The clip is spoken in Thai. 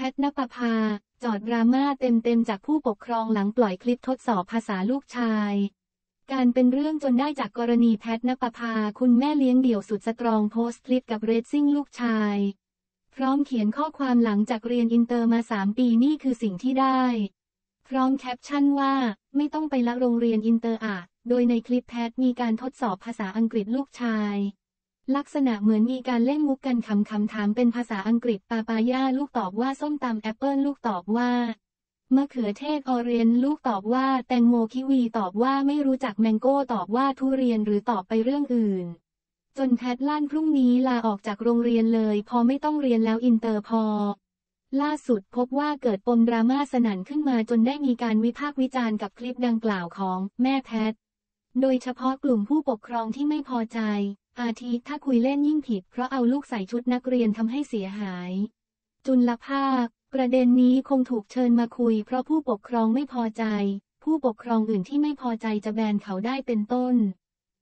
แพทณปภาจอดดราม่าเต็มจากผู้ปกครองหลังปล่อยคลิปทดสอบภาษาลูกชายการเป็นเรื่องจนได้จากกรณีแพทณปภาคุณแม่เลี้ยงเดี่ยวสุดสตรองโพสต์คลิปกับเรซซิ่งลูกชายพร้อมเขียนข้อความหลังจากเรียนอินเตอร์มา3 ปีนี่คือสิ่งที่ได้พร้อมแคปชั่นว่าไม่ต้องไปละโรงเรียนอินเตอร์อ่ะโดยในคลิปแพทมีการทดสอบภาษาอังกฤษลูกชายลักษณะเหมือนมีการเล่นมุกกันคำถามเป็นภาษาอังกฤษปาปาย่าลูกตอบว่าส้มตำแอปเปิ้ลลูกตอบว่ามะเขือเทศออเรนจ์ลูกตอบว่าแตงโมคิวีตอบว่าไม่รู้จักแมงโก้ตอบว่าทุเรียนหรือตอบไปเรื่องอื่นจนแพทลั่นพรุ่งนี้ลาออกจากโรงเรียนเลยพอไม่ต้องเรียนแล้วอินเตอร์พอล่าสุดพบว่าเกิดปมดราม่าสนั่นขึ้นมาจนได้มีการวิพากษ์วิจารณ์กับคลิปดังกล่าวของแม่แพทโดยเฉพาะกลุ่มผู้ปกครองที่ไม่พอใจอาทิถ้าคุยเล่นยิ่งผิดเพราะเอาลูกใส่ชุดนักเรียนทำให้เสียหายจุลภาคประเด็นนี้คงถูกเชิญมาคุยเพราะผู้ปกครองไม่พอใจผู้ปกครองอื่นที่ไม่พอใจจะแบนเขาได้เป็นต้น